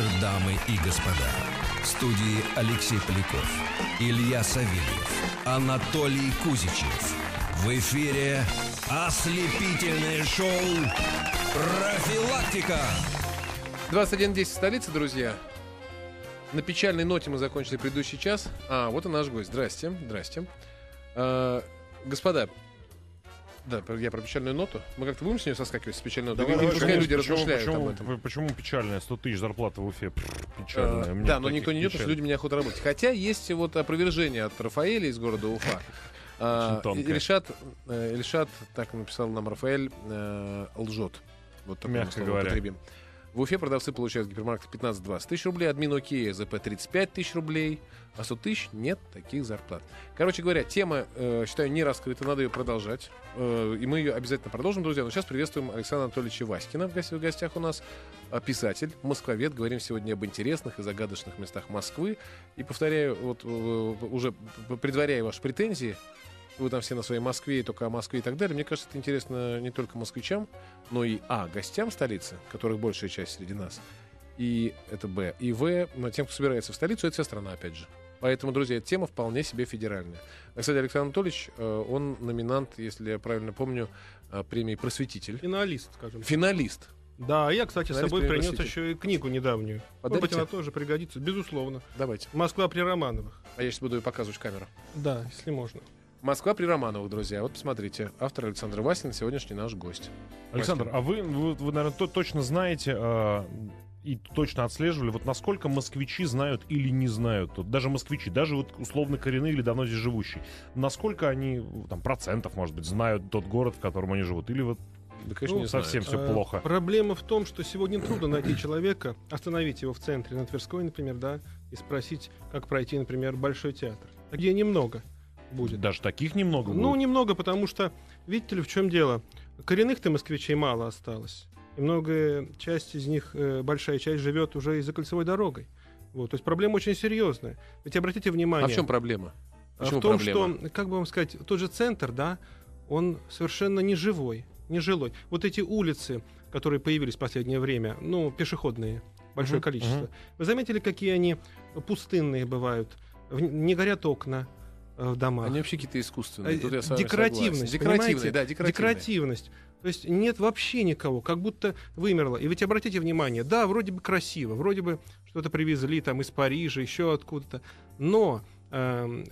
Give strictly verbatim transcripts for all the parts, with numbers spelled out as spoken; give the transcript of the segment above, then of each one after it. вечер, дамы и господа. В студии Алексей Поляков, Илья Савельев, Анатолий Кузичев. В эфире ослепительное шоу «Профилактика». двадцать один десять в столице, друзья. На печальной ноте мы закончили предыдущий час. А, вот и наш гость. Здрасте, здрасте. А, господа, да, я про печальную ноту. Мы как-то будем с нее соскакивать, с печальной ноты? Давай, пускай люди почему, размышляют почему, об этом. Почему печальная? сто тысяч зарплата в Уфе. Печальная. А, да, но никто не идет, потому что люди меня охота работать. Хотя есть вот опровержение от Рафаэля из города Уфа. Ильшат, Ильшат, так написал нам Рафаэль, лжет. Вот такое слово употребим. В Уфе продавцы получают в гипермаркетах пятнадцать-двадцать тысяч рублей, админ ОК, ЗП тридцать пять тысяч рублей, а сто тысяч нет таких зарплат. Короче говоря, тема, э, считаю, не раскрыта, надо ее продолжать. Э, и мы ее обязательно продолжим, друзья. Но сейчас приветствуем Александра Анатольевича Васькина. В гостях, в гостях у нас писатель, москвовед. Говорим сегодня об интересных и загадочных местах Москвы. И повторяю, вот уже предваряя ваши претензии, вы там все на своей Москве и только о Москве и так далее. Мне кажется, это интересно не только москвичам, но и а. гостям столицы, которых большая часть среди нас, и это б. И в. тем, кто собирается в столицу, это вся страна, опять же. Поэтому, друзья, эта тема вполне себе федеральная. Кстати, Александр Анатольевич, он номинант, если я правильно помню, премии «Просветитель». Финалист, скажем. Финалист. Да, я, кстати, Финалист с собой принес еще и книгу недавнюю. Может быть, она тоже пригодится, безусловно. Давайте. «Москва при Романовых». А я сейчас буду ее показывать в камеру. Да, если можно. «Москва при Романовых», друзья. Вот посмотрите. Автор Александр Васькин, сегодняшний наш гость. Александр, Васькин. а вы, вы, вы, наверное, точно знаете э, и точно отслеживали, вот насколько москвичи знают или не знают. Вот, даже москвичи, даже вот условно коренные или давно здесь живущие. Насколько они, там, процентов, может быть, знают тот город, в котором они живут? Или вот да, конечно, ну, не совсем знают. Все плохо? А, проблема в том, что сегодня трудно найти человека, остановить его в центре, на Тверской, например, да, и спросить, как пройти, например, Большой театр. Где немного. Будет. Даже таких немного будет? Ну, немного, потому что, видите ли, в чем дело? Коренных-то москвичей мало осталось. И многое, часть из них, э, большая часть, живет уже и за кольцевой дорогой. Вот. То есть проблема очень серьезная. Ведь обратите внимание... А в чем проблема? Почему в том, проблема? Что, как бы вам сказать, тот же центр, да, он совершенно не живой, не жилой. Вот эти улицы, которые появились в последнее время, ну, пешеходные, большое uh-huh, количество. Uh-huh. Вы заметили, какие они пустынные бывают? Не горят окна. В домах. Они вообще какие-то искусственные. Тут я с вами декоративность, декоративность, да, декоративность. То есть нет вообще никого, как будто вымерло. И ведь обратите внимание, да, вроде бы красиво, вроде бы что-то привезли там из Парижа, еще откуда-то. Но э,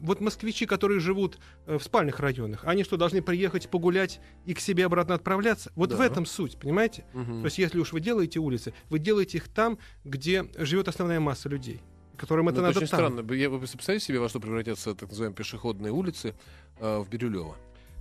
вот москвичи, которые живут в спальных районах, они что, должны приехать погулять и к себе обратно отправляться? Вот да. В этом суть, понимаете? Угу. То есть если уж вы делаете улицы, вы делаете их там, где живет основная масса людей. Которым это ну, надо очень там. Странно. Я, вы представляете себе, во что превратятся так называемые пешеходные улицы э, в Бирюлёво?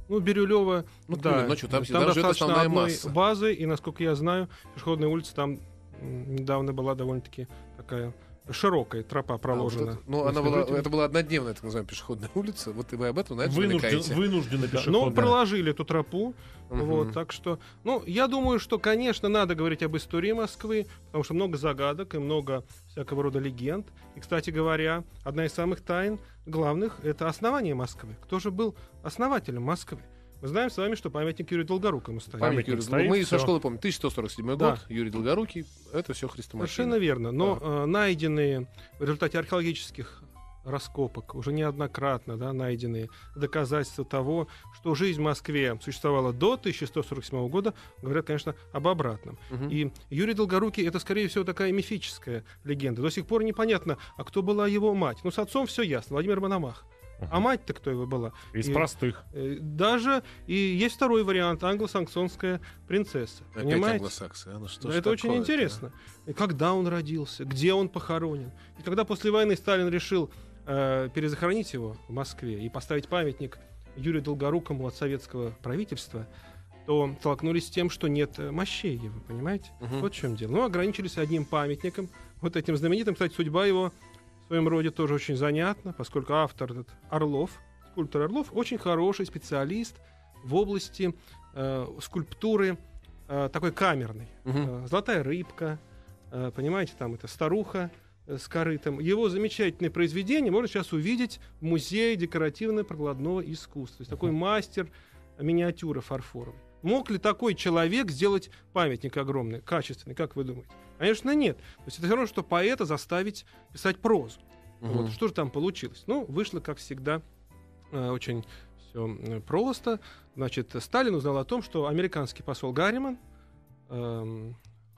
Ну, Бирюлёво, ну, да. Ну, что, там там достаточно одной масса. Базы, и, насколько я знаю, пешеходная улица там недавно была довольно-таки такая широкая тропа проложена. А, вот это, ну, она была, это была однодневная, так называемая, пешеходная улица. Вот и вы об этом, знаете, намекаете. Вынуждены пешеходные. Ну, проложили эту тропу. Uh-huh. Вот, так что, ну, я думаю, что, конечно, надо говорить об истории Москвы, потому что много загадок и много всякого рода легенд. И, кстати говоря, одна из самых тайн главных — это основание Москвы. Кто же был основателем Москвы? Мы знаем с вами, что памятник Юрию Долгорукому стоит. Памятник Юрию Долгорукому. Мы все. Со школы помним. тысяча сто сорок седьмой да. год, Юрий Долгорукий, это все хрестоматийно. Совершенно верно. Но да. э, найденные в результате археологических раскопок, уже неоднократно да, найденные доказательства того, что жизнь в Москве существовала до тысяча сто сорок седьмого года, говорят, конечно, об обратном. Угу. И Юрий Долгорукий — это, скорее всего, такая мифическая легенда. До сих пор непонятно, а кто была его мать. Ну, с отцом все ясно, Владимир Мономах. А мать-то кто его была? Из и, простых. Даже и есть второй вариант — англосаксонская принцесса. Опять англосаксы. А? Ну, что да, это такое, очень интересно. Да? Когда он родился, где он похоронен. И когда после войны Сталин решил э, перезахоронить его в Москве и поставить памятник Юрию Долгорукому от советского правительства, то столкнулись с тем, что нет мощей его, понимаете? Угу. Вот в чем дело. Ну, ограничились одним памятником, вот этим знаменитым. Кстати, судьба его в своем роде тоже очень занятно, поскольку автор этот Орлов, скульптор Орлов, очень хороший специалист в области э, скульптуры э, такой камерной. Угу. Золотая рыбка, э, понимаете, там это старуха с корытом. Его замечательные произведения можно сейчас увидеть в музее декоративно-прикладного искусства. То есть угу. такой мастер миниатюры фарфоровой. Мог ли такой человек сделать памятник огромный, качественный, как вы думаете? Конечно, нет. То есть это все равно, что поэта заставить писать прозу. Угу. Вот, что же там получилось? Ну, вышло, как всегда, очень все просто. Значит, Сталин узнал о том, что американский посол Гарриман э,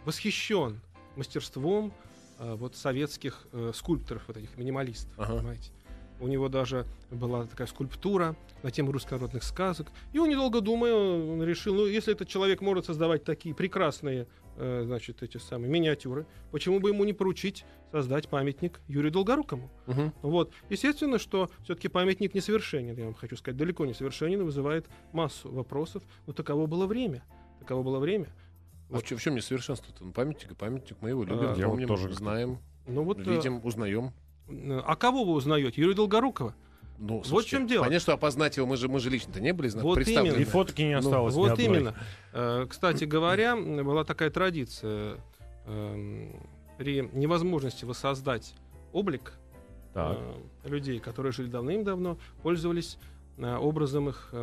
восхищен мастерством э, вот, советских э, скульпторов, вот этих минималистов, ага. понимаете? У него даже была такая скульптура на тему русскородных сказок. И он, недолго думая, он решил, ну, если этот человек может создавать такие прекрасные, э, значит, эти самые миниатюры, почему бы ему не поручить создать памятник Юрию Долгорукому? Угу. Вот. Естественно, что все-таки памятник несовершенен, я вам хочу сказать, далеко несовершенен, вызывает массу вопросов. Но таково было время. Таково было время. А вот. в, чем, в чем несовершенство-то? Ну, памятник, памятник, мы его любим, а, помним, вот тоже знаем, ну, вот, видим, узнаем. А кого вы узнаете? Юрия Долгорукова? Ну, слушайте, вот в чем дело. Конечно, опознать его мы же, мы же лично-то не были знакомы. Вот именно. И фотки не осталось. Ну, вот именно. Кстати говоря, была такая традиция. При невозможности воссоздать облик так. людей, которые жили давным-давно, пользовались образом их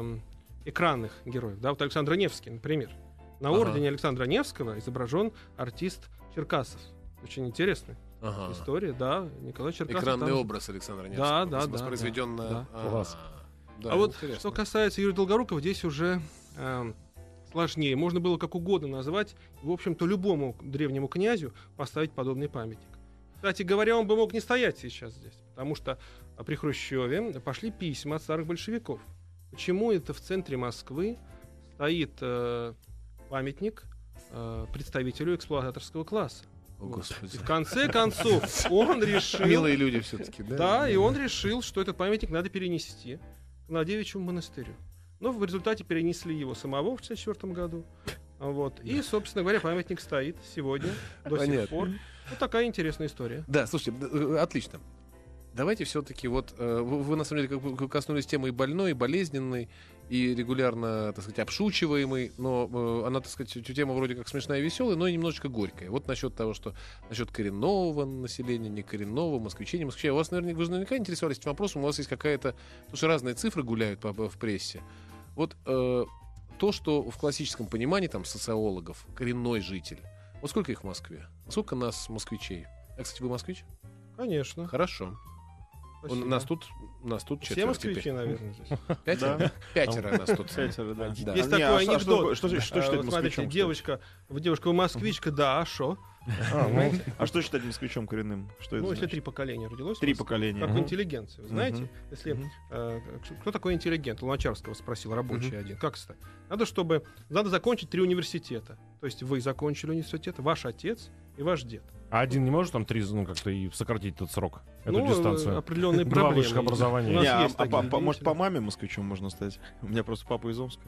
экранных героев. Да, вот Александр Невский, например. На ага. ордене Александра Невского изображен артист Черкасов. Очень интересный. Ага. История, да, Николай Черкасов. Экранный там... образ Александра Невского. Да, да, да. Воспроизведённый. Да. А, да, а вот интересно. Что касается Юрия Долгорукова, здесь уже э, сложнее. Можно было как угодно назвать. В общем-то, любому древнему князю поставить подобный памятник. Кстати говоря, он бы мог не стоять сейчас здесь, потому что при Хрущеве пошли письма от старых большевиков. Почему это в центре Москвы стоит э, памятник э, представителю эксплуататорского класса? О, Господи. И в конце концов он решил... Милые люди все-таки, да? Да, и он решил, что этот памятник надо перенести к Надевичьему монастырю. Но в результате перенесли его самого в тысяча девятьсот шестьдесят четвёртом году. Вот. И, собственно говоря, памятник стоит сегодня до Понятно. сих пор. Вот такая интересная история. Да, слушайте, отлично. Давайте все-таки вот... Вы, на самом деле, коснулись темы и больной, и болезненной, и регулярно, так сказать, обшучиваемый, но она, так сказать, тема вроде как смешная и веселая, но и немножечко горькая. Вот насчет того, что насчет коренного населения, не коренного, москвичей, не москвичей. У вас, наверное, вы же наверняка интересовались этим вопросом, у вас есть какая-то... Потому что разные цифры гуляют в прессе. Вот э, то, что в классическом понимании, там, социологов, коренной житель. Вот сколько их в Москве? Сколько нас, москвичей? А, кстати, вы москвич? Конечно. Хорошо. Спасибо. Нас тут, нас тут четверо. Все москвичи, теперь. наверное, здесь. Пятеро? Пятеро нас тут. Пятеро, да. Есть такой анекдот. Что считает москвичом? Девушка, девушка москвичка, да, а что? А что считать москвичом коренным? Ну, если три поколения родилось. Три поколения. Как интеллигенция, вы знаете? Если кто такой интеллигент? Луначарского спросил рабочий один. Как стать? Надо, чтобы... Надо закончить три университета. То есть вы закончили университет, ваш отец и ваш дед. А один не может там три, ну, как-то и сократить этот срок, эту ну, дистанцию? Определенные проблемы. Два высших образования. Не, а, такие, а, по, может, по маме москвичом можно стать? У меня просто папа из Омска.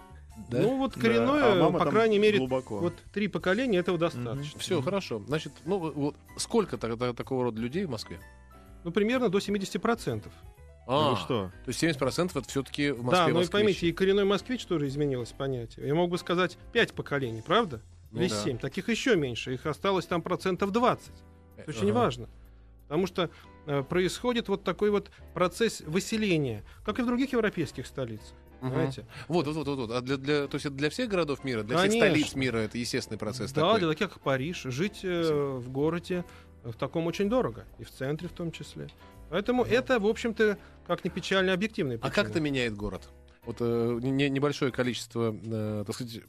Да? Ну, вот коренное, да. а по крайней мере, глубоко. Вот три поколения, этого достаточно. Угу. Все, угу. хорошо. Значит, ну, вот сколько тогда такого рода людей в Москве? Ну, примерно до семьдесят процентов. А, ну, что? То есть семьдесят процентов это все-таки в Москве Да, ну и поймите, и коренной москвич тоже изменилось понятие. Я мог бы сказать пять поколений, правда? Ну, Весь да. семь. Таких еще меньше. Их осталось там процентов двадцать. Это очень uh-huh. важно. Потому что э, происходит вот такой вот процесс выселения, как и в других европейских столицах. Uh-huh. Знаете? Вот, вот, вот, вот. А для, для, то есть это для всех городов мира, для Конечно. всех столиц мира это естественный процесс. Да, такой. Для таких как Париж. Жить э, в городе э, в таком очень дорого. И в центре в том числе. Поэтому uh-huh. это, в общем-то, как ни печально, объективная причина. А как это меняет город? Вот э, не, небольшое количество, э, так сказать,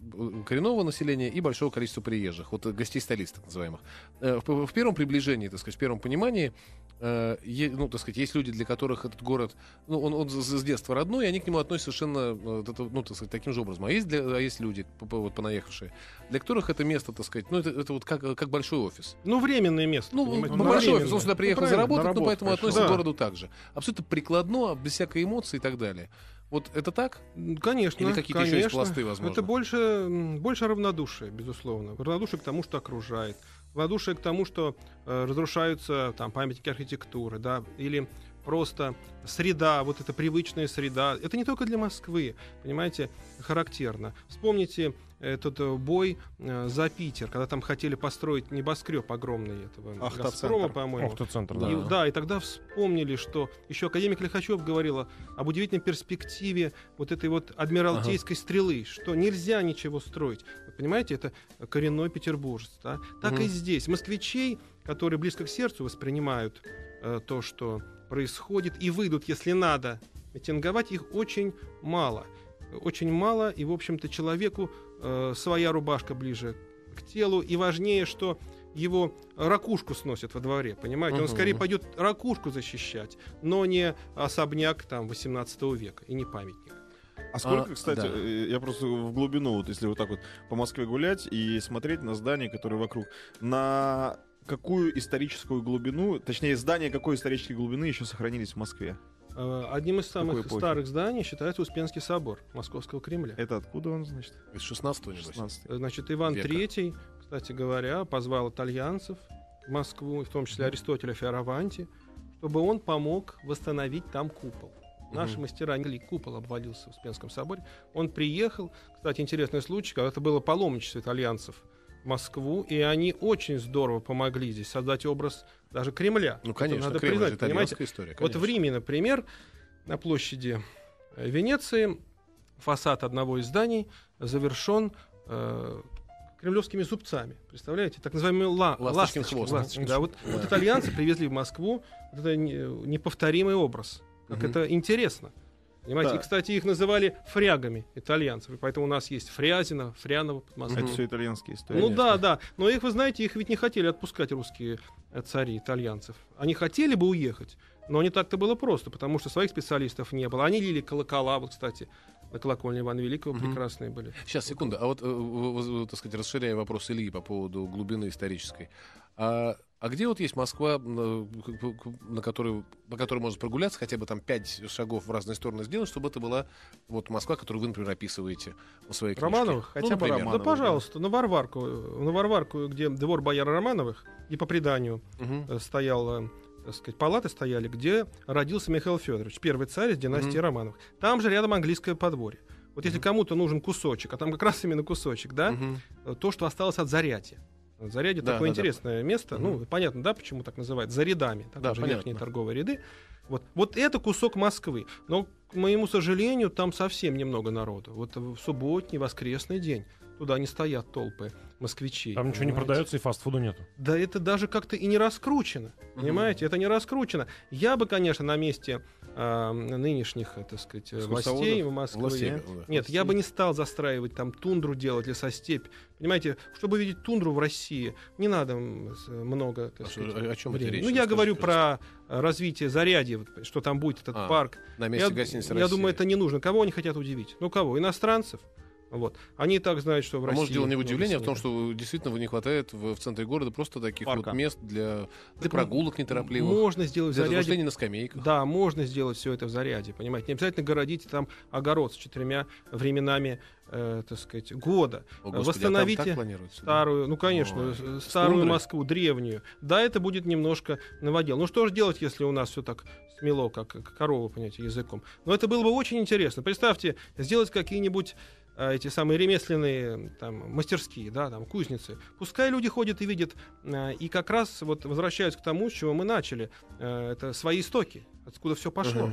коренного населения и большое количество приезжих, вот гостей столиц, так называемых. Э, в, в первом приближении, так сказать, в первом понимании, э, е, ну, так сказать, есть люди, для которых этот город, ну, он, он с детства родной, и они к нему относятся совершенно, ну, так сказать, таким же образом. А есть, для, а есть люди, вот, понаехавшие, для которых это место, так сказать, ну, это, это вот как, как большой офис. Ну, временное место. Ну, ну большой временно. офис, он сюда приехал ну, заработать, работу, но поэтому конечно. относится да. к городу так же. Абсолютно прикладно, без всякой эмоции и так далее. Вот это так? Конечно. Или какие-то еще есть пласты, возможно? Это больше, больше равнодушие, безусловно. Равнодушие к тому, что окружает. Равнодушие к тому, что э, разрушаются там, памятники архитектуры. Да, или просто среда, вот эта привычная среда. Это не только для Москвы, понимаете, характерно. Вспомните этот бой за Питер, когда там хотели построить небоскреб огромный этого Газпрома, по-моему. Автоцентр, да. И, да, и тогда вспомнили, что еще академик Лихачев говорил об удивительной перспективе вот этой вот адмиралтейской ага. стрелы, что нельзя ничего строить. Вы понимаете, это коренной петербуржец. Да? Так угу. и здесь. Москвичей, которые близко к сердцу воспринимают э, то, что происходит, и выйдут, если надо, митинговать, их очень мало. Очень мало, и, в общем-то, человеку э, своя рубашка ближе к телу, и важнее, что его ракушку сносят во дворе, понимаете? Он угу. скорее пойдет ракушку защищать, но не особняк там восемнадцатого века и не памятник. А сколько, а, кстати, да. я просто в глубину, вот если вот так вот по Москве гулять и смотреть на здания, которые вокруг, на какую историческую глубину, точнее, здания какой исторической глубины еще сохранились в Москве? Одним из самых старых зданий считается Успенский собор Московского Кремля. Это откуда он, значит? Из шестнадцатого века. Значит, Иван третий, кстати говоря, позвал итальянцев в Москву, в том числе Аристотеля Фиораванти, чтобы он помог восстановить там купол. Наши угу. мастера не могли, купол обвалился в Успенском соборе. Он приехал. Кстати, интересный случай, когда это было паломничество итальянцев в Москву, и они очень здорово помогли здесь создать образ даже Кремля. Ну, конечно, надо Кремль признать, понимаете? История, конечно. Вот в Риме, например, на площади Венеции фасад одного из зданий завершен э, кремлевскими зубцами. Представляете? Так называемые ла- ласточкин хвост. Ласточкин. Да, вот, да. вот итальянцы привезли в Москву этот неповторимый образ. Как угу. это интересно. Понимаете? Да. И, кстати, их называли фрягами итальянцев. И поэтому у нас есть Фрязино, Фряново, Подмосковье. Это все итальянские истории. Ну да, да. Но их, вы знаете, их ведь не хотели отпускать русские цари итальянцев. Они хотели бы уехать, но не так-то было просто, потому что своих специалистов не было. Они лили колокола, вот, кстати, на колокольне Ивана Великого mm-hmm. прекрасные были. Сейчас, секунду. А вот, так сказать, расширяя вопрос Ильи по поводу глубины исторической. А, а где вот есть Москва, на которую, по которой можно прогуляться, хотя бы там пять шагов в разные стороны сделать, чтобы это была вот Москва, которую вы, например, описываете в своей книжке? Романовых? Хотя ну, бы Романовых. Да, пожалуйста, да. на Варварку, на Варварку, где двор бояр Романовых, и по преданию mm-hmm. стоял... так сказать, палаты стояли, где родился Михаил Федорович, первый царь из династии mm-hmm. Романовых. Там же рядом английское подворье. Вот если mm-hmm. кому-то нужен кусочек, а там как раз именно кусочек, да, mm-hmm. то, что осталось от Зарядья. Зарядье да, такое да, интересное да. место, mm-hmm. ну, понятно, да, почему так называют, за рядами, так да, же верхние торговые ряды. Вот. вот это кусок Москвы. Но, к моему сожалению, там совсем немного народу. Вот в субботний, воскресный день туда не стоят толпы москвичей. Там ничего понимаете? Не продается и фастфуда нету. Да это даже как-то и не раскручено. Понимаете? Mm-hmm. Это не раскручено. Я бы, конечно, на месте э, нынешних, так сказать, властей в Москве... Властей, да. Нет, властей. Я бы не стал застраивать там тундру делать, лесостепь. Понимаете, чтобы видеть тундру в России, не надо много... А сказать, о, о чем это речь? Ну, я Скажи, говорю просто. Про развитие Зарядья, вот, что там будет этот а, парк. На месте я, гостиницы Я России. Думаю, это не нужно. Кого они хотят удивить? Ну, кого? Иностранцев? Вот. Они и так знают, что в а России... Может, дело не в удивлении, а в том, что действительно не хватает в, в центре города просто таких вот мест для, для прогулок неторопливых. Можно сделать для размышлений на скамейках. Да, можно сделать все это в Зарядье, понимаете. Не обязательно городить там огород с четырьмя временами, э, так сказать, года. О, Господи, восстановите а старую, да? ну, конечно, О, старую Москву, древнюю. Да, это будет немножко новодел. Ну, что же делать, если у нас все так смело, как, как корова, понимаете, языком. Но это было бы очень интересно. Представьте, сделать какие-нибудь... эти самые ремесленные там, мастерские, да, там, кузницы. Пускай люди ходят и видят, э, и как раз вот возвращаются к тому, с чего мы начали. Э, это свои истоки, откуда все пошло. Угу.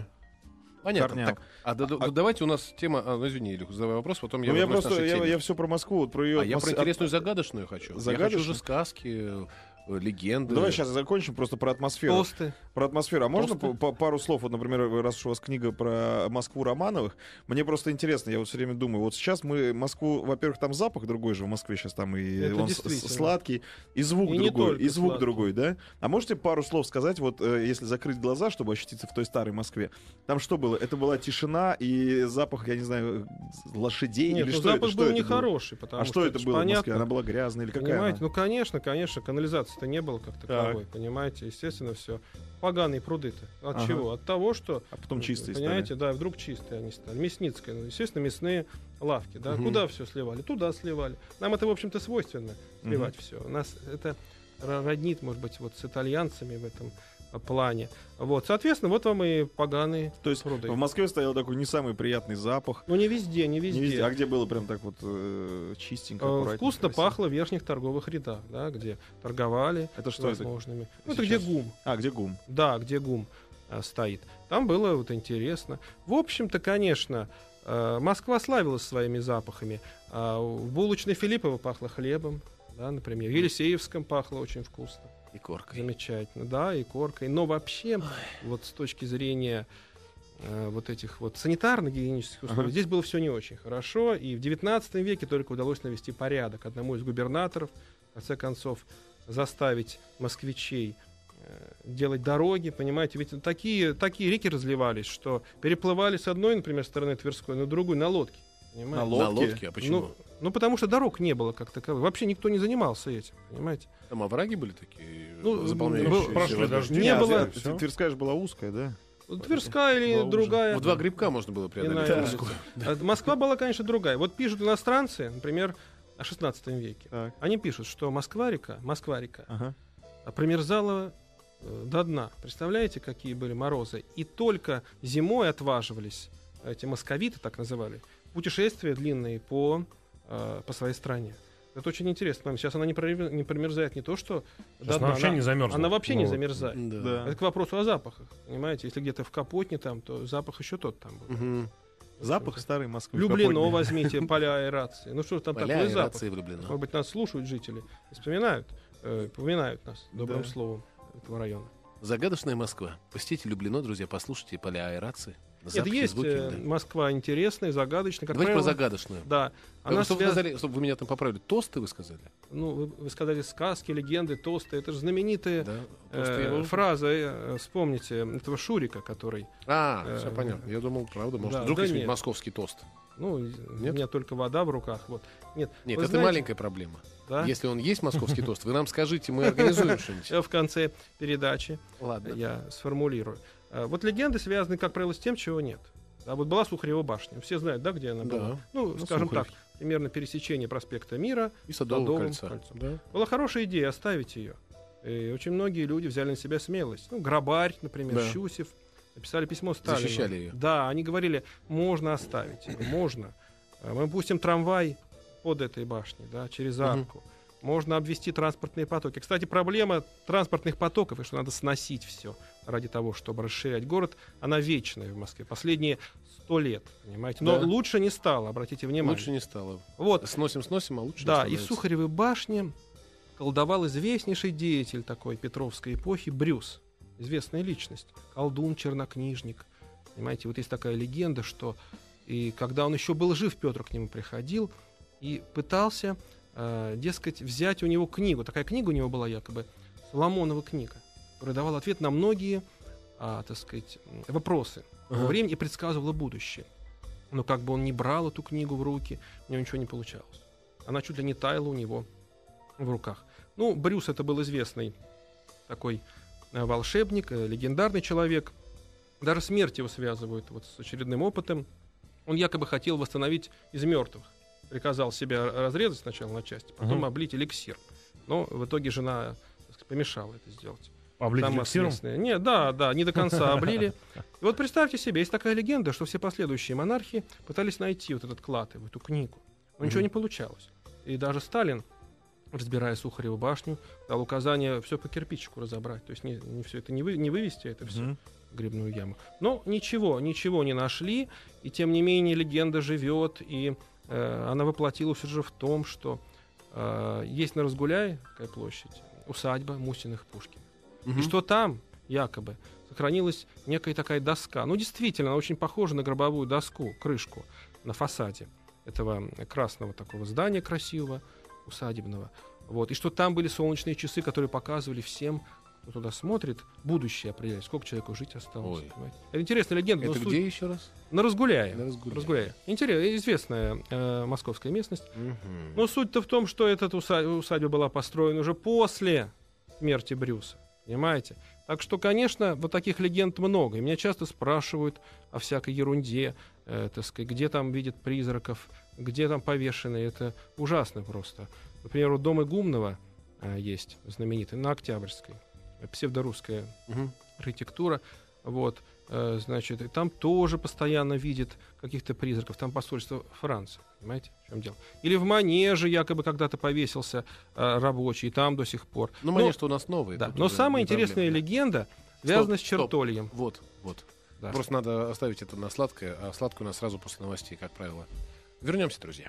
Понятно. Так, а, а, а, давайте у нас тема... А, ну, извини, Илюх, задавай вопрос, потом я... Ну, я просто, я, я все про Москву, вот, про ее... А я про интересную загадочную хочу. Загадочную? Я хочу уже сказки... легенды. Давай сейчас закончим просто про атмосферу. Тосты. Про атмосферу. А можно по- по- пару слов? Вот, например, раз уж у вас книга про Москву Романовых, мне просто интересно, я вот все время думаю, вот сейчас мы Москву, во-первых, там запах другой же в Москве сейчас там, и он сладкий, и звук и другой, и звук сладкий. Другой, да? А можете пару слов сказать, вот если закрыть глаза, чтобы ощутиться в той старой Москве, там что было? Это была тишина и запах, я не знаю, лошадей? Нет, или что, запах что был нехороший, потому а что, что это, это было понятно. В Москве? Она была грязная или какая она? Ну, конечно, конечно, канализация это не было как таковой, так. понимаете, естественно, все поганые пруды-то. От ага. чего? От того, что... А потом чистые понимаете, стали. Да, вдруг чистые они стали. Мясницкая, ну, естественно, мясные лавки, да. Угу. Куда все сливали? Туда сливали. Нам это, в общем-то, свойственно сливать угу. все. Нас это роднит, может быть, вот с итальянцами в этом плане. Вот, соответственно, вот вам и поганые То есть пруды. В Москве стоял такой не самый приятный запах. Ну, не везде, не везде. Не везде. А где было прям так вот э, чистенько, аккуратно? Вкусно красиво пахло в верхних торговых рядах, да, где торговали. Это что возможными. Это? Ну, это где ГУМ. А, где ГУМ. Да, где ГУМ э, стоит. Там было вот интересно. В общем-то, конечно, э, Москва славилась своими запахами. Э, в булочной Филиппова пахло хлебом, да, например. В Елисеевском пахло очень вкусно. И коркой. Замечательно, да, и коркой. Но вообще, ой, вот с точки зрения э, вот этих вот санитарно-гигиенических условий, ага, здесь было все не очень хорошо. И в девятнадцатом веке только удалось навести порядок. Одному из губернаторов, в конце концов, заставить москвичей э, делать дороги. Понимаете, ведь такие, такие реки разливались, что переплывали с одной, например, стороны Тверской на другую на лодке. Понимаете? На лодке? На лодке? А почему? Ну, ну, потому что дорог не было как таковых. Вообще никто не занимался этим, понимаете? Там овраги были такие, ну, заполняющие. Прошли дожди. Не а, было... Тверская же была узкая, да? Тверская или была другая. Вот два грибка можно было преодолеть. Да. Да. Москва была, конечно, другая. Вот пишут иностранцы, например, о шестнадцатом веке. Так. Они пишут, что Москва-река, Москва-река, ага, промерзала до дна. Представляете, какие были морозы? И только зимой отваживались эти московиты, так называли, путешествия длинные по, э, по своей стране. Это очень интересно. Сейчас она не промерзает не то, что... Да, она, она вообще не замерзает. Она вообще вот не замерзает. Да. Да. Это к вопросу о запахах. Понимаете, если где-то в Капотне, там, то запах еще тот там был. Угу. Запах старой Москвы. Люблино возьмите, поля аэрации. Ну что там поля такой запах? Может быть, нас слушают жители. Вспоминают, э, поминают нас добрым, да, словом этого района. Загадочная Москва. Посетите Люблино, друзья, послушайте поля аэрации. Нет, есть звуки, да. Москва интересная, загадочная. Как Давайте правило, про загадочную. Да. Она чтобы, связ... вы сказали, чтобы вы меня там поправили, тосты вы сказали? Ну, вы, вы сказали сказки, легенды, тосты. Это же знаменитая, да, э, фраза, э, вспомните, этого Шурика, который... А, э, все понятно. Я думал, правда, может, да, вдруг да есть московский тост. Ну, нет? У меня только вода в руках. Вот. Нет, нет, это знаете... маленькая проблема. Да? Если он есть московский тост, вы нам скажите, мы организуем что-нибудь. В конце передачи я сформулирую. Вот легенды связаны, как правило, с тем, чего нет. А вот была Сухарева башня. Все знают, да, где она была? Да. Ну, ну, скажем Сухарев. так, примерно пересечение проспекта Мира и Садового, Садовым кольца. кольцом. Да. Была хорошая идея оставить ее. И очень многие люди взяли на себя смелость. Ну, Грабарь, например, да. Щусев. Написали письмо Сталину. Защищали ее. Да, они говорили, можно оставить, можно. Мы пустим трамвай под этой башней, да, через арку. Угу. Можно обвести транспортные потоки. Кстати, проблема транспортных потоков, и что надо сносить все ради того, чтобы расширять город, она вечная в Москве. Последние сто лет, понимаете. Но да. лучше не стало, обратите внимание. Лучше не стало. Вот. Сносим, сносим, а лучше да, не становится. Да, и в Сухаревой башне колдовал известнейший деятель такой петровской эпохи Брюс. Известная личность. Колдун, чернокнижник. Понимаете, вот есть такая легенда, что и когда он еще был жив, Петр к нему приходил и пытался... Э, дескать, взять у него книгу. Такая книга у него была якобы, Соломонова книга, которая давала ответ на многие, а, так сказать, вопросы во время и предсказывала будущее. Но как бы он ни брал эту книгу в руки, у него ничего не получалось. Она чуть ли не таяла у него в руках. Ну, Брюс — это был известный такой э, волшебник, э, легендарный человек. Даже смерть его связывают вот с очередным опытом. Он якобы хотел восстановить из мертвых. Приказал себя разрезать сначала на части, потом uh-huh. облить эликсир. Но в итоге жена, так сказать, помешала это сделать. Облить там эликсиром? Местные... Нет, да, да, не до конца облили. И вот представьте себе, есть такая легенда, что все последующие монархи пытались найти вот этот клад, эту книгу. Но uh-huh. ничего не получалось. И даже Сталин, разбирая Сухареву башню, дал указание все по кирпичику разобрать. То есть не, не все это не, вы, не вывести, это все. Uh-huh. грибную яму. Но ничего, ничего не нашли. И тем не менее легенда живет, и она воплотилась уже в том, что э, есть на Разгуляе, такая площадь, усадьба Мусиных Пушкина. Угу. И что там, якобы, сохранилась некая такая доска. Ну, действительно, она очень похожа на гробовую доску, крышку на фасаде этого красного такого здания красивого, усадебного. Вот. И что там были солнечные часы, которые показывали всем, кто туда смотрит, будущее определяет, сколько человеку жить осталось. Ой. Это интересная легенда. Это где суть... еще раз? На Разгуляе. На Разгуляе. Разгуляе. Интересная, известная э, московская местность. Угу. Но суть-то в том, что эта усадьба была построена уже после смерти Брюса. Понимаете? Так что, конечно, вот таких легенд много. И меня часто спрашивают о всякой ерунде, э, так сказать, где там видят призраков, где там повешенные. Это ужасно просто. Например, у дома Игумнова э, есть знаменитый, на Октябрьской. псевдорусская угу. архитектура. Вот, э, значит, и там тоже постоянно видит каких-то призраков. Там посольство Франции, понимаете, в чем дело? Или в Манеже якобы когда-то повесился э, рабочий, и там до сих пор. Но, но Манеж-то у нас новый. Да, но самая интересная проблем, легенда да. связана стоп, с Чертольем. Стоп. Вот, вот. Да. Просто надо оставить это на сладкое, а сладкое у нас сразу после новостей, как правило. Вернемся, друзья.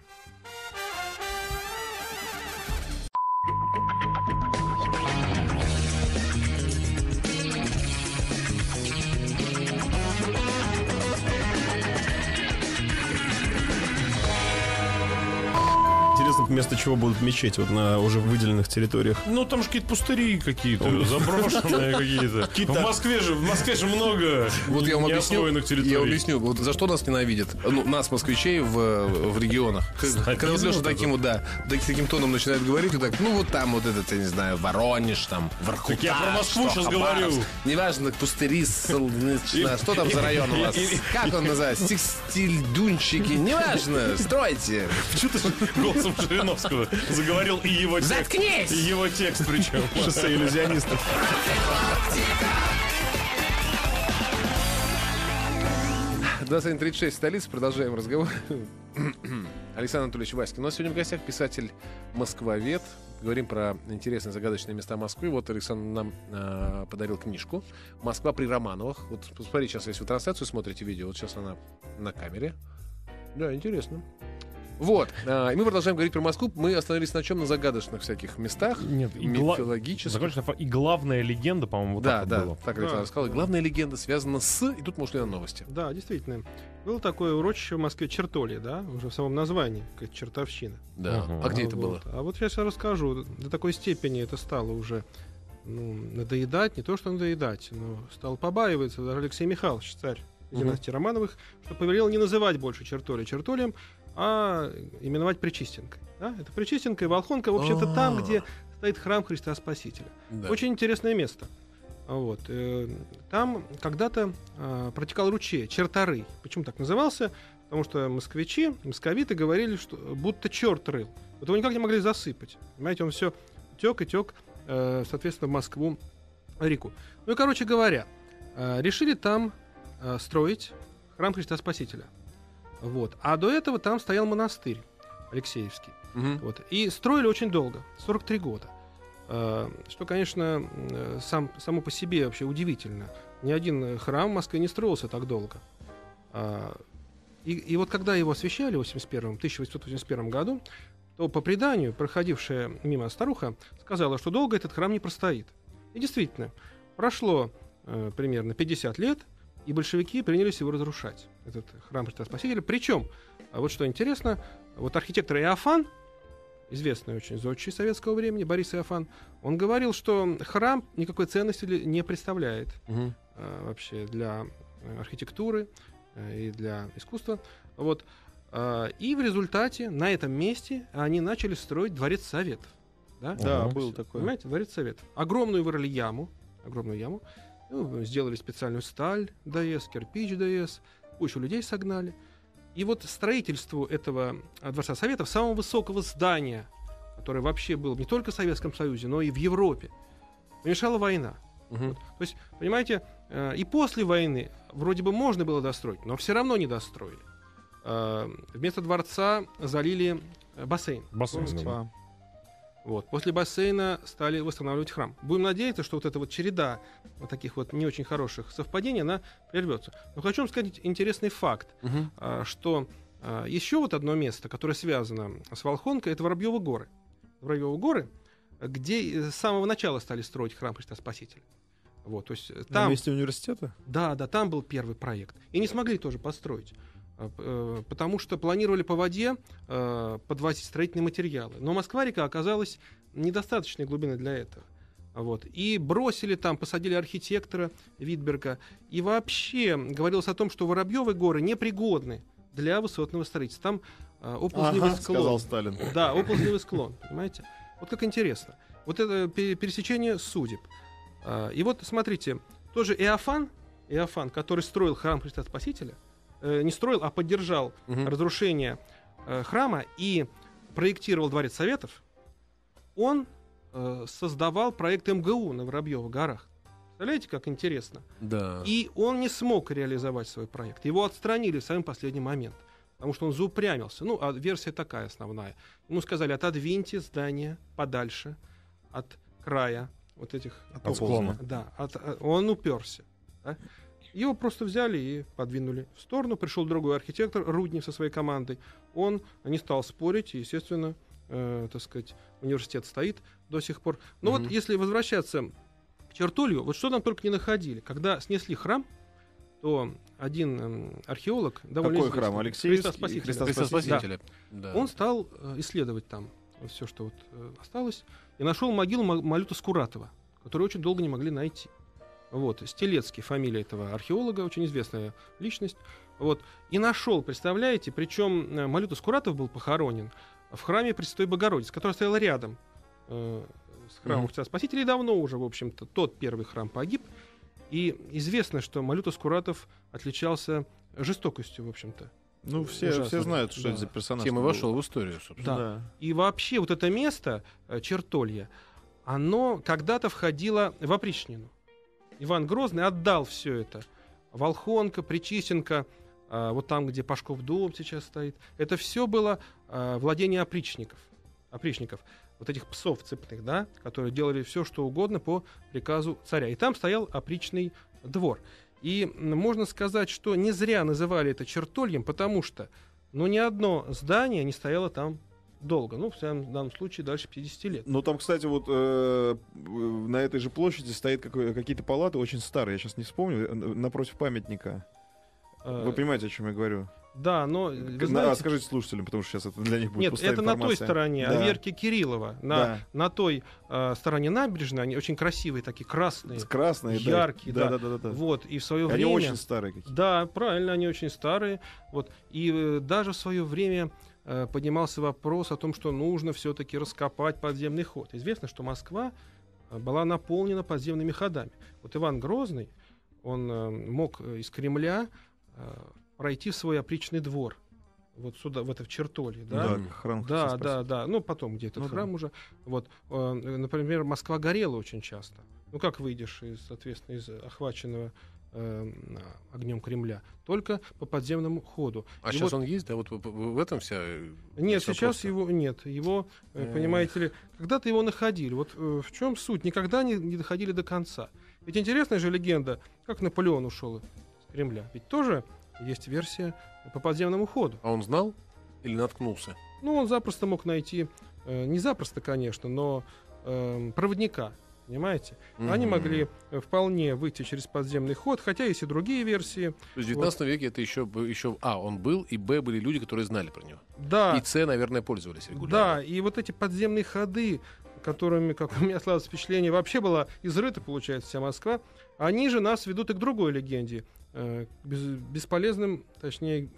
Вместо чего будут мечеть вот на уже выделенных территориях? Ну, там же какие-то пустыри какие-то, заброшенные какие-то. В Москве же, в Москве же много неосвоенных территорий. Я объясню, вот за что нас ненавидят, ну, нас, москвичей, в регионах. Когда вот Леша таким вот, да, таким тоном начинает говорить, вот так, ну, вот там вот этот, я не знаю, Воронеж, там, Воркута. Так я про Москву сейчас говорю. Неважно, пустыри, что там за район у вас? Как он называется? Текстильдунчики? Неважно, стройте. Почему ты голосом же заговорил и его текст. Заткнись! И его текст причем. Шоссе иллюзионистов. двадцать один тридцать шесть столиц. Продолжаем разговор. Александр Анатольевич Васькин. У нас сегодня в гостях писатель-москвовед. Говорим про интересные загадочные места Москвы. Вот Александр нам э, подарил книжку «Москва при Романовых». Вот посмотри, сейчас если вы трансляцию смотрите видео, вот сейчас она на камере. Да, интересно. Вот, э, и мы продолжаем говорить про Москву. Мы остановились на чем? На загадочных всяких местах. Нет, и мифологических. Загадочная и главная легенда, по-моему, вот да, так да, вот было. Да, так Александр а, сказал. Да. Главная легенда связана с... И тут мы ушли на новости. Да, действительно. Было такое урочище в Москве Чертолье, да? Уже в самом названии какая-то чертовщина. Да. Угу. А где это было? Вот. А вот сейчас я расскажу. До такой степени это стало уже ну, надоедать. Не то, что надоедать, но стал побаиваться даже Алексей Михайлович, царь угу. династии Романовых, что повелел не называть больше Чертолье Чертольем, а именовать Пречистенкой. Да? Это Пречистенка и Волхонка, в общем-то, там, где стоит храм Христа Спасителя. Да. Очень интересное место. Вот. Там когда-то протекал ручей Черторый. Почему так назывался? Потому что москвичи, московиты говорили, что будто черт рыл. Вот его никак не могли засыпать. Понимаете, он все тек и тек, соответственно, в Москву, реку. Ну и, короче говоря, решили там строить храм Христа Спасителя. Вот. А до этого там стоял монастырь Алексеевский. Угу. Вот. И строили очень долго, сорок три года. Э, что, конечно, сам, само по себе вообще удивительно. Ни один храм в Москве не строился так долго. Э, и, и вот когда его освящали в тысяча восемьсот восемьдесят первом году, то по преданию проходившая мимо старуха сказала, что долго этот храм не простоит. И действительно, прошло э, примерно пятьдесят лет, и большевики принялись его разрушать, этот храм Христа Спасителя. Причем, вот что интересно, вот архитектор Иофан, известный очень зодчий советского времени, Борис Иофан, он говорил, что храм никакой ценности не представляет угу. а, вообще для архитектуры а, и для искусства. Вот. А, и в результате на этом месте они начали строить Дворец Советов. Да, да угу. был такой. Понимаете, Дворец Советов. Огромную вырыли яму, огромную яму. Ну, сделали специальную сталь ДС, кирпич ДС, кучу людей согнали. И вот строительству этого Дворца Советов, самого высокого здания, которое вообще было не только в Советском Союзе, но и в Европе, помешала война. Угу. Вот. То есть, понимаете, и после войны вроде бы можно было достроить, но все равно не достроили. Вместо дворца залили бассейн. Бассейн, да. Вот. После бассейна стали восстанавливать храм. Будем надеяться, что вот эта вот череда вот таких вот не очень хороших совпадений, она прервется. Но хочу вам сказать интересный факт, угу. что еще вот одно место, которое связано с Волхонкой, это Воробьевы горы. Воробьевы горы, где с самого начала стали строить храм Христа Спасителя. Вот, то есть там, на месте университета? Да, да, там был первый проект. И не смогли тоже построить. Потому что планировали по воде э, подвозить строительные материалы. Но Москва-река оказалась недостаточной глубины для этого. Вот. И бросили там, посадили архитектора Витберга. И вообще говорилось о том, что Воробьевы горы непригодны для высотного строительства. Там э, оползневый ага, склон. Сказал Сталин. Да, оползневый склон. Понимаете? Вот как интересно. Вот это пересечение судеб. И вот, смотрите, тоже Иофан, Иофан, который строил храм Христа Спасителя, не строил, а поддержал угу. разрушение э, храма и проектировал Дворец Советов, он э, создавал проект эм гэ у на Воробьевых горах. Представляете, как интересно? Да. И он не смог реализовать свой проект. Его отстранили в самый последний момент, потому что он заупрямился. Ну, а версия такая основная. Ему сказали: отодвиньте здание подальше от края вот этих... От склона. Да, от, он уперся. Да? Его просто взяли и подвинули в сторону. Пришел другой архитектор, Руднев, со своей командой. Он не стал спорить, и, естественно, э, так сказать, университет стоит до сих пор. Но mm-hmm. вот если возвращаться к Чертолью, вот что там только не находили. Когда снесли храм, то один э, археолог... Какой храм? Алексей Христа Спасителя. Христа Спасителя. Христа Спасителя. Да. Да. Он стал э, исследовать там все, что вот, э, осталось, и нашел могилу Малюта Скуратова, которую очень долго не могли найти. Вот, Стелецкий, фамилия этого археолога, очень известная личность. Вот, и нашел, представляете, причем Малюта Скуратов был похоронен в храме Пресвятой Богородицы, который стоял рядом э, с храмом Христа Спасителя, давно уже, в общем-то, тот первый храм погиб. И известно, что Малюта Скуратов отличался жестокостью, в общем-то. Ну, все, все знают, что да. это за персонаж. Тем и вошел в историю, собственно. Да. Да. И вообще вот это место, Чертолье, оно когда-то входило в опричнину. Иван Грозный отдал все это. Волхонка, Пречистенка, э, вот там, где Пашков дом сейчас стоит. Это все было э, владение опричников. Опричников, вот этих псов цепных, да, которые делали все, что угодно по приказу царя. И там стоял опричный двор. И можно сказать, что не зря называли это Чертольем, потому что ну, ни одно здание не стояло там долго, ну, в данном случае дальше пятьдесят лет. Но там, кстати, вот э, на этой же площади стоят какой- какие-то палаты очень старые, я сейчас не вспомню, напротив памятника. Э... Вы понимаете, о чем я говорю? Да, но... Вы знаете... а, скажите слушателям, потому что сейчас это для них будет Нет, пустая это информация. На той стороне, да. Верки Кириллова. На, да. на той э, стороне набережной они очень красивые такие, красные, красные яркие. Да. Да. Да, да, да, да, да. Вот, и в свое время... Они очень старые какие-то. Да, правильно, они очень старые. Вот. И э, даже в свое время э, поднимался вопрос о том, что нужно все-таки раскопать подземный ход. Известно, что Москва была наполнена подземными ходами. Вот Иван Грозный, он э, мог из Кремля... Э, пройти в свой опричный двор, вот сюда, в это в Чертолье, да? Да, храм да, да, да, ну потом где этот ну, храм да. уже, вот, э, например, Москва горела очень часто, ну как выйдешь, из, соответственно, из охваченного э, огнем Кремля, только по подземному ходу. А и сейчас вот... он есть, да, вот в этом вся... Нет, сейчас просто... его нет, его, э, понимаете ли, когда-то его находили, вот э, в чем суть, никогда не, не доходили до конца. Ведь интересная же легенда, как Наполеон ушел из Кремля, ведь тоже... Есть версия по подземному ходу. А он знал или наткнулся? Ну, он запросто мог найти, э, не запросто, конечно, но э, проводника, понимаете? Mm-hmm. Они могли вполне выйти через подземный ход, хотя есть и другие версии. То есть в девятнадцатом вот. веке это еще, еще А, он был, и Б, были люди, которые знали про него. Да. И С, наверное, пользовались регулярно. Да, и вот эти подземные ходы, которыми, как у меня сложилось впечатление, вообще была изрыта, получается, вся Москва, они же нас ведут и к другой легенде. Бесполезным, точнее,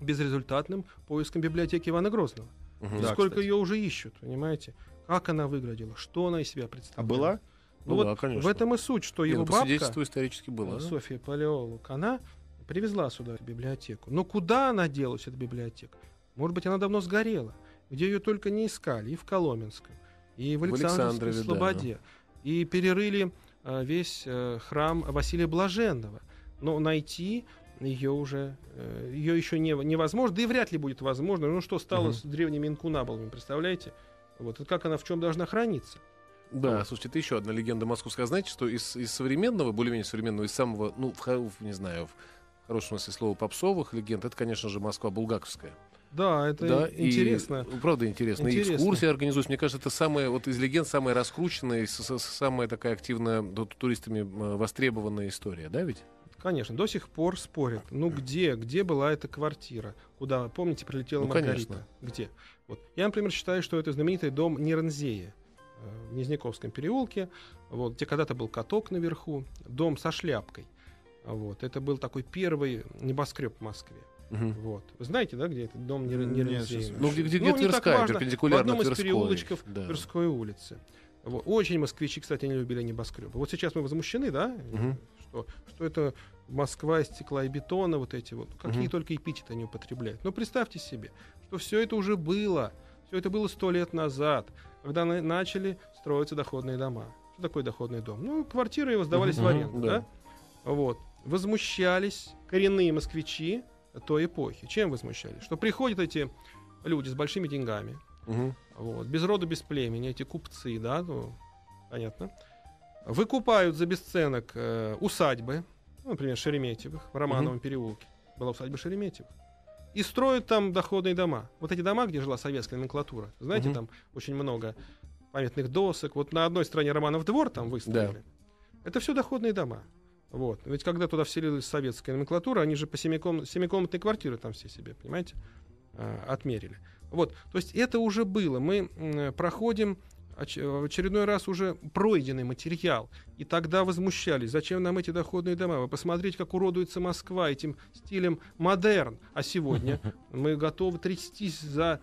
безрезультатным поиском библиотеки Ивана Грозного. Угу. Да, сколько ее уже ищут, понимаете? Как она выглядела, что она из себя представляла. А была? Ну, ну вот да, конечно. В этом и суть, что его бабка, по свидетельству исторически была, Софья Палеолог, она привезла сюда библиотеку. Но куда она делась, эта библиотека? Может быть, она давно сгорела, где ее только не искали, и в Коломенском, и в Александровской в Слободе, да, да. и перерыли а, весь а, храм Василия Блаженного. Но найти ее уже ее еще не, невозможно, да и вряд ли будет возможно. Ну что стало угу. с древними инкунабалами, представляете? Вот как она в чем должна храниться? Да, вот. Слушайте, это еще одна легенда московская. Знаете, что из, из современного, более-менее современного, из самого, ну, в, не знаю, в хорошем смысле слова попсовых легенд, это, конечно же, Москва Булгаковская. Да, это да, интересно. И, правда интересно. интересно. И экскурсии организуются. Мне кажется, это самая, вот из легенд самая раскрашенная, самая такая активно туристами востребованная история, да ведь? Конечно, до сих пор спорят. Ну где, где была эта квартира? Куда, помните, прилетела ну, Маргарита? Конечно. Где? Вот. Я, например, считаю, что это знаменитый дом Нернзея в Нижнековском переулке, вот, где когда-то был каток наверху, дом со шляпкой. Вот. Это был такой первый небоскреб в Москве. Угу. Вот. Вы знаете, да, где этот дом Нернзея? Ну, где, где, где ну, Тверская, перпендикулярно в одном из Тверской. Переулочков да. Тверской улицы. Вот. Очень москвичи, кстати, не любили небоскребы. Вот сейчас мы возмущены, да, угу. что, что это Москва из стекла и бетона, вот эти вот, какие угу. только эпитеты они употребляют. Но представьте себе, что все это уже было, все это было сто лет назад. когда начали строиться доходные дома. Что такое доходный дом? Ну, квартиры его сдавались uh-huh, в аренду, да. да? Вот. Возмущались коренные москвичи той эпохи. Чем возмущались? Что приходят эти люди с большими деньгами, uh-huh. вот, без роду, без племени, эти купцы, да, ну, понятно, выкупают за бесценок э, усадьбы, ну, например, Шереметьевых, в Романовом uh-huh. переулке. Была усадьба Шереметьевых. И строят там доходные дома. Вот эти дома, где жила советская номенклатура. Знаете, mm-hmm. там очень много памятных досок. Вот на одной стороне Романов двор там выставили. Yeah. Это все доходные дома. Вот. Ведь когда туда вселилась советская номенклатура, они же по семиком... семикомнатной квартиры там все себе, понимаете, отмерили. Вот. То есть это уже было. Мы проходим в очередной раз уже пройденный материал. И тогда возмущались. Зачем нам эти доходные дома? Вы посмотрите, как уродуется Москва этим стилем модерн. А сегодня мы готовы трястись за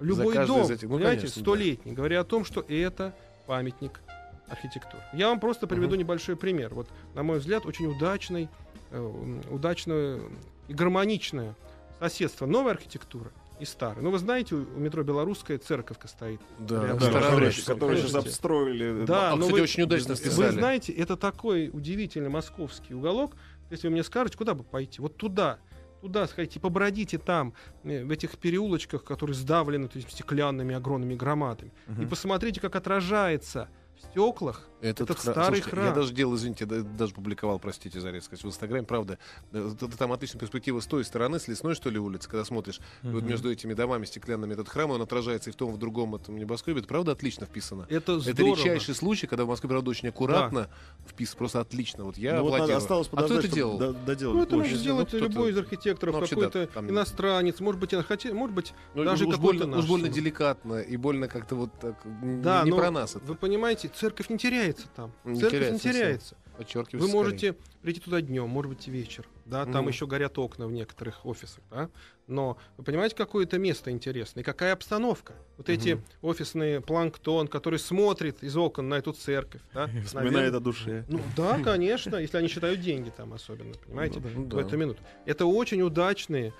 любой за дом. Этих, ну, понимаете, конечно, столетний. Да. Говоря о том, что это памятник архитектуры. Я вам просто приведу uh-huh. небольшой пример. Вот, на мой взгляд, очень удачный, э, удачное и гармоничное соседство новой архитектуры и старый. Ну, вы знаете, у метро Белорусская церковка стоит. Да, которую сейчас обстроили. Да, а, но, кстати, вы, очень удачно списали. Вы знаете, это такой удивительный московский уголок. Если вы мне скажете, куда бы пойти? Вот туда. Туда сходите, побродите там, в этих переулочках, которые сдавлены то есть, стеклянными огромными громадами. Угу. И посмотрите, как отражается в стеклах этот, этот храм. Старый Слушайте, храм. Я даже делал, извините, даже публиковал, простите за резкость, в Инстаграме, правда. Там отличная перспектива с той стороны, с Лесной, что ли, улицы, когда смотришь uh-huh. вот между этими домами стеклянными этот храм, он отражается и в том, и в другом этом небоскребе. Это, правда, отлично вписано. Это, это редчайший случай, когда в Москве, правда, очень аккуратно да. вписано, просто отлично. Вот я ну, вот осталось подождать, а кто это делал? До, доделать ну, это может сделать ну, любой из архитекторов, ну, какой-то да, там... иностранец, может быть, хотел, может быть ну, даже уж какой-то больно, наш. Уж больно деликатно и больно как-то вот так, да, не про нас это. Вы понимаете, церковь не теряется там. Не церковь теряется, не теряется. Вы можете скорее. прийти туда днем, может быть, и вечер. Да, там mm-hmm. еще горят окна в некоторых офисах. Да? Но вы понимаете, какое это место интересное, какая обстановка. Вот mm-hmm. эти офисные планктон, который смотрит из окон на эту церковь. Да, вспоминает о душе. Ну, да, конечно, если они считают деньги там особенно, понимаете, mm-hmm. в эту минуту. Это очень удачные.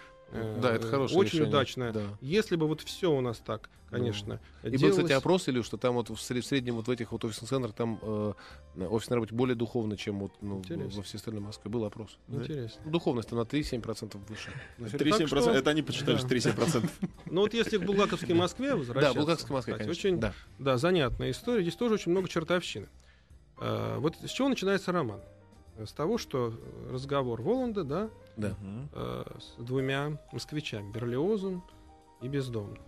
Да, это хорошее очень решение. Удачное. Да. Если бы вот все у нас так, конечно. Да. И делалось... был, кстати, опрос, Илюш, что там вот в среднем вот в этих вот офисных центрах там э, офисная работа более духовна, чем вот, ну, во всей остальной Москве. Был опрос. Интересно. Да? Духовность на три-семь процентов выше. три-семь процентов что... Это они посчитали, да. что три-семь процентов. Ну вот если к Булгаковской Москве возвращаться. Да, Булгаковской Москве, кстати, очень да. Да, занятная история. Здесь тоже очень много чертовщины. Э, вот с чего начинается роман? С того, что разговор Воланда, да, да. Э, с двумя москвичами, Берлиозом и Бездомным.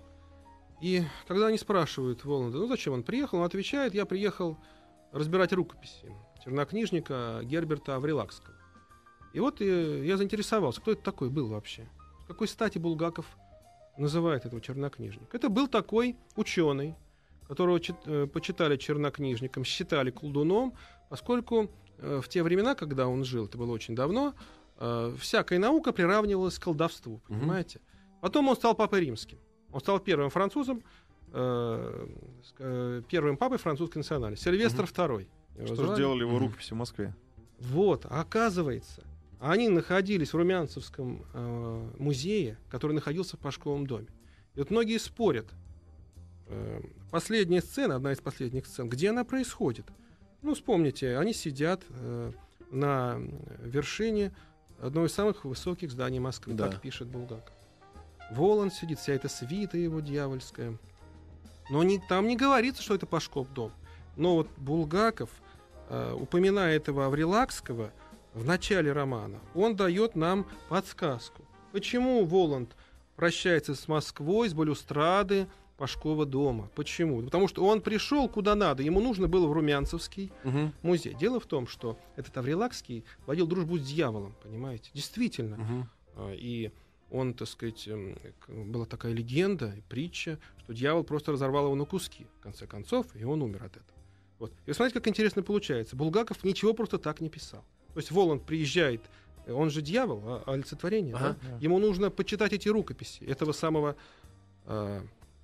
И когда они спрашивают Воланда, ну зачем он приехал, он отвечает, я приехал разбирать рукописи чернокнижника Герберта Аврилакского. И вот э, я заинтересовался, кто это такой был вообще. С какой стати Булгаков называет этого чернокнижника? Это был такой ученый, которого чит, э, почитали чернокнижником, считали колдуном, поскольку... В те времена, когда он жил, это было очень давно, э, всякая наука приравнивалась к колдовству, понимаете? Mm-hmm. Потом он стал папой римским. Он стал первым французом, э, э, первым папой французской национальности. Сильвестр mm-hmm. второй. Что же делали его рукописи mm-hmm. в Москве? Вот, оказывается, они находились в Румянцевском э, музее, который находился в Пашковом доме. И вот многие спорят. Э, последняя сцена, одна из последних сцен, где она происходит? Ну, вспомните, они сидят э, на вершине одного из самых высоких зданий Москвы, да. так пишет Булгаков. Воланд сидит, вся эта свита его дьявольская. Но не, там не говорится, что это Пашков дом. Но вот Булгаков, э, упоминая этого Аврилакского в начале романа, он дает нам подсказку. Почему Воланд прощается с Москвой, с балюстрады, Пашкова дома. Почему? Потому что он пришел куда надо. Ему нужно было в Румянцевский угу. музей. Дело в том, что этот Аврилакский водил дружбу с дьяволом, понимаете? Действительно. Угу. И он, так сказать, была такая легенда, притча, что дьявол просто разорвал его на куски, в конце концов, и он умер от этого. Вот. И смотрите, как интересно получается. Булгаков ничего просто так не писал. То есть Воланд приезжает, он же дьявол, а, олицетворение. Ага. Да? Ему нужно почитать эти рукописи этого самого...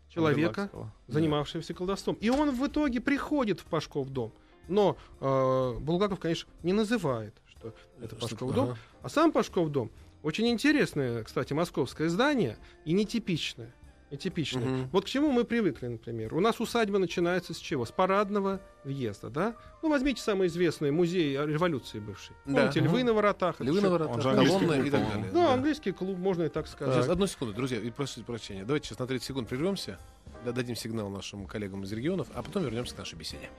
человека, занимавшегося колдовством. И он в итоге приходит в Пашков дом. Но э, Булгаков, конечно, не называет, что это Пашков дом. Ага. А сам Пашков дом очень интересное, кстати, московское здание и нетипичное. Нетипичные. Угу. Вот к чему мы привыкли, например. У нас усадьба начинается с чего? С парадного въезда, да? Ну, возьмите самый известный музей революции бывший. Да. Помните, угу. Львы на воротах. Львы на воротах. Колонны и так далее. Да, да, английский клуб, можно и так сказать. Сейчас, одну секунду, друзья, и просите прощения. Давайте сейчас на тридцать секунд прервемся, дадим сигнал нашим коллегам из регионов, а потом вернемся к нашей беседе.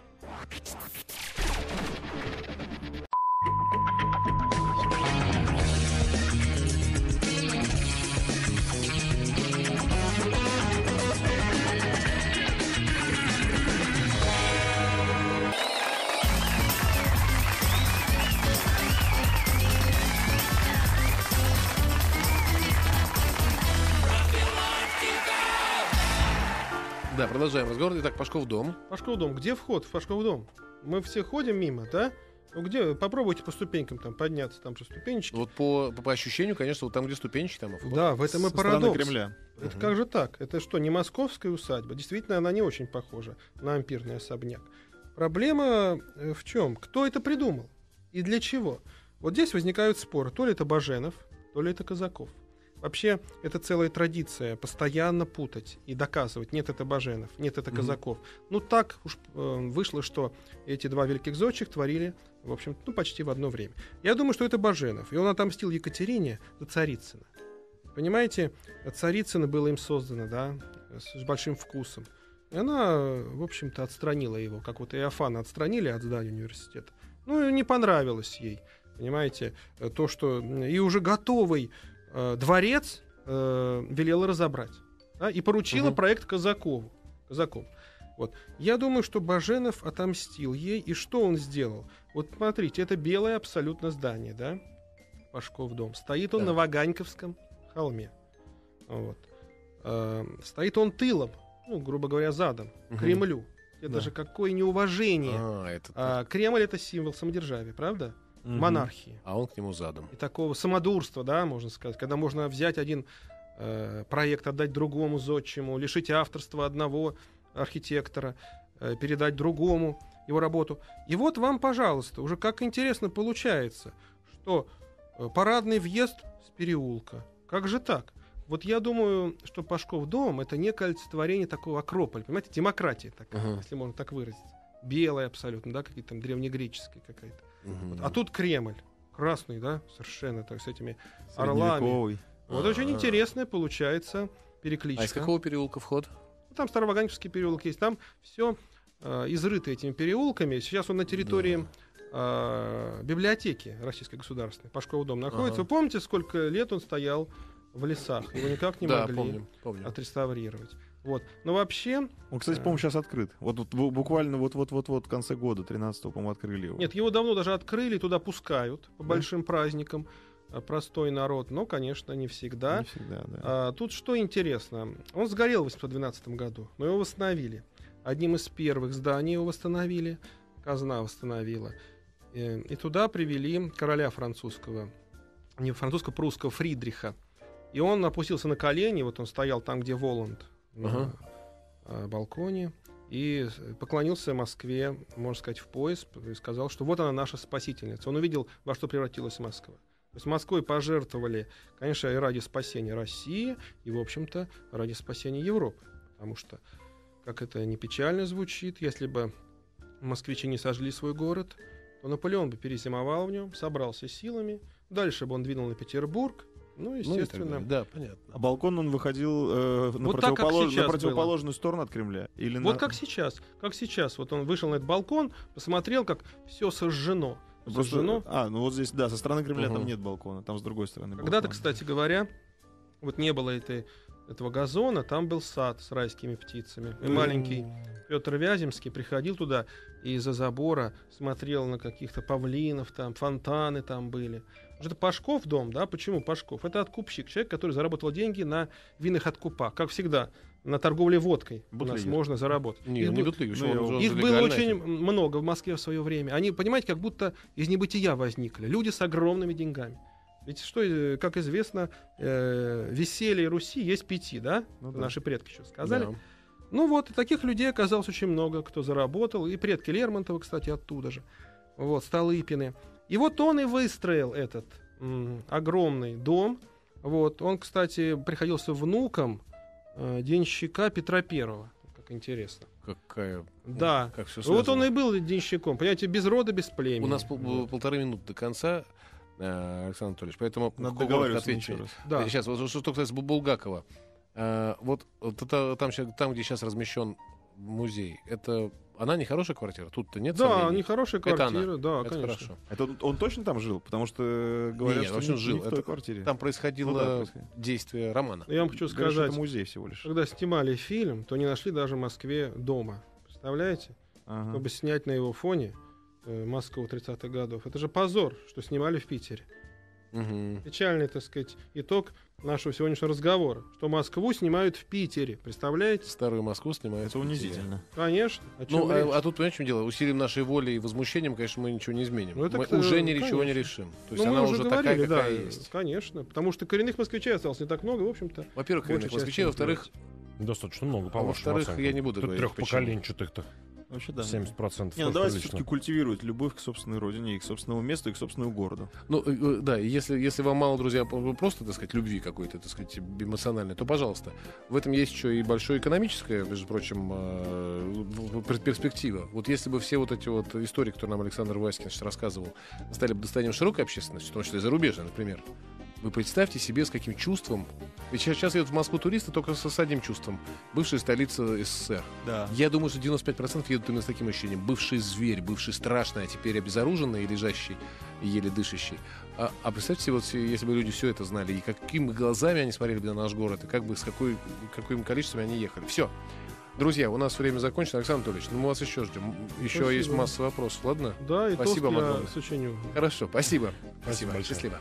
Да, продолжаем разговор. Итак, Пашков дом. Пашков дом. Где вход в Пашков дом? Мы все ходим мимо, да? Ну где? Попробуйте по ступенькам там подняться, там же ступенечки. Вот по, по ощущению, конечно, вот там, где ступенечки, там и вход. Да, в этом и парадокс. Кремля. Это угу. Как же так? Это что, не московская усадьба? Действительно, она не очень похожа на ампирный особняк. Проблема в чем? Кто это придумал? И для чего? Вот здесь возникают споры. То ли это Баженов, то ли это Казаков. Вообще, это целая традиция, постоянно путать и доказывать, нет, это Баженов, нет, это Казаков. Mm-hmm. Ну, так уж э, вышло, что эти два великих зодчих творили, в общем, ну, почти в одно время. Я думаю, что это Баженов, и он отомстил Екатерине за Царицына. Понимаете, Царицына было им создано, да, с, с большим вкусом. И она, в общем-то, отстранила его, как вот Иофана отстранили от здания университета. Ну, не понравилось ей, понимаете, то, что... И уже готовый... дворец э, велела разобрать, да, и поручила угу. проект Казакову. Казаков. Вот. Я думаю, что Баженов отомстил ей. И что он сделал? Вот смотрите, это белое абсолютно здание, да? Пашков дом. Стоит он да. на Ваганьковском холме. Вот. Э, стоит он тылом, ну, грубо говоря, задом, угу. Кремлю. Это да. же какое неуважение. А, это... а, Кремль — это символ самодержавия, правда? Монархии. А он к нему задом. И такого самодурства, да, можно сказать, когда можно взять один э, проект, отдать другому зодчему, лишить авторства одного архитектора, э, передать другому его работу. И вот вам, пожалуйста, уже как интересно получается, что парадный въезд с переулка. Как же так? Вот я думаю, что Пашков дом — это некое олицетворение такого Акрополя, понимаете, демократия такая, uh-huh. если можно так выразиться. Белая абсолютно, да, какие-то там древнегреческие какая-то. Угу. Вот. А тут Кремль. Красный, да, совершенно, так, с этими орлами. Вот А-а-а. Очень интересная получается перекличка. А из какого переулка вход? Там Староваганьковский переулок есть. Там все э, изрыто этими переулками. Сейчас он на территории да. э, библиотеки Российской государственной. Пашков дом находится. А-а-а. Вы помните, сколько лет он стоял в лесах? Его никак не да, могли помню, помню. отреставрировать. Вот. Но вообще... Он, кстати, по-моему, сейчас открыт. Вот, вот буквально вот-вот-вот в конце года, тринадцатого, по-моему, открыли его. Нет, его давно даже открыли, туда пускают по да. большим праздникам. Простой народ, но, конечно, не всегда. Не всегда, да. А, тут что интересно. Он сгорел в восемьсот двенадцатом году, но его восстановили. Одним из первых зданий его восстановили. Казна восстановила. И, и туда привели короля французского, не французско-прусского, Фридриха. И он опустился на колени, вот он стоял там, где Воланд, на uh-huh. балконе, и поклонился Москве, можно сказать, в пояс, и сказал, что вот она, наша спасительница. Он увидел, во что превратилась Москва. То есть Москвой пожертвовали, конечно, и ради спасения России, и, в общем-то, ради спасения Европы. Потому что, как это не печально звучит, если бы москвичи не сожгли свой город, то Наполеон бы перезимовал в нем, собрался силами, дальше бы он двинул на Петербург. Ну, естественно. Ну, да, понятно. А балкон, он выходил э, на, вот противополож... на противоположную было. Сторону от Кремля? Или вот на... как сейчас. Как сейчас. Вот он вышел на этот балкон, посмотрел, как все сожжено. Просто... сожжено. А, ну вот здесь, да, со стороны Кремля угу. там нет балкона, там с другой стороны балкон. Когда-то, кстати говоря, вот не было этой, этого газона, там был сад с райскими птицами. И маленький Петр Вяземский приходил туда и из-за забора смотрел на каких-то павлинов, там фонтаны там были. Это Пашков дом, да? Почему Пашков? Это откупщик, человек, который заработал деньги на винных откупах. Как всегда, на торговле водкой бутлиги. У нас можно заработать. Не, их не бутлиги, ну, их было очень этим. Много в Москве в свое время. Они, понимаете, как будто из небытия возникли. Люди с огромными деньгами. Ведь, что, как известно, э, веселье Руси есть пяти, да? Ну, да. Наши предки еще сказали. Да. Ну вот, и таких людей оказалось очень много, кто заработал. И предки Лермонтова, кстати, оттуда же. Вот, Столыпины. И вот он и выстроил этот м, огромный дом. Вот. Он, кстати, приходился внуком денщика Петра Первого. Как интересно. Какая... Да. Как все вот он и был денщиком. Понимаете, без рода, без племени. У нас пол- полторы минуты до конца, Александр Анатольевич. Поэтому отвечу. Да. Сейчас, вот что касается Булгакова. А, вот это, там, там, где сейчас размещен музей, это... Она нехорошая квартира? Тут-то нет сомнений? Да, нехорошая квартира, да, это конечно. Хорошо. Это он точно там жил? Потому что говорят, нет, что он не, жил. Не в той квартире. Там происходило ну, да, происходило действие романа. Я вам хочу сказать, говорят, музей всего лишь. Когда снимали фильм, то не нашли даже в Москве дома. Представляете? Ага. Чтобы снять на его фоне э, Москву тридцатых годов. Это же позор, что снимали в Питере. Угу. Печальный, так сказать, итог нашего сегодняшнего разговора, что Москву снимают в Питере, представляете? Старую Москву снимают. Это унизительно. Конечно. Ну, а, а тут, понимаете, в чем дело? Усилием нашей воли и возмущением, конечно, мы ничего не изменим. Ну, мы уже ни, ничего не решим. То есть ну, она уже говорили, такая, какая да, есть. Конечно, потому что коренных москвичей осталось не так много, в общем-то. Во-первых, коренных москвичей, во-вторых... Достаточно много, по а вашим во-вторых, оценкам. Я не буду говорить, трехпоколенчатых-то. Вообще, да. семьдесят процентов. Не, ну, давайте все-таки культивировать любовь к собственной родине, и к собственному месту, и к собственному городу. Ну, да, если, если вам мало, друзья, просто, так сказать, любви какой-то, так сказать, эмоциональной, то, пожалуйста. В этом есть еще и большое экономическое, между прочим, перспектива. Вот если бы все вот эти вот истории, которые нам Александр Васькин рассказывал, стали бы достоянием широкой общественности, в том числе и зарубежной, например, вы представьте себе, с каким чувством. Ведь сейчас, сейчас едут в Москву туристы только с одним чувством. Бывшая столица СССР. Да. Я думаю, что девяносто пять процентов едут именно с таким ощущением. Бывший зверь, бывший страшный, а теперь обезоруженный, лежащий, еле дышащий. А, а представьте себе, вот, если бы люди все это знали, и какими глазами они смотрели бы на наш город, и как бы с какой, каким количеством они ехали. Все. Друзья, у нас время закончено. Александр Анатольевич, ну мы вас еще ждем. Еще спасибо. Есть масса вопросов, ладно? Да, и спасибо, тост я сочиню. Хорошо, спасибо. Спасибо, спасибо. Счастливо.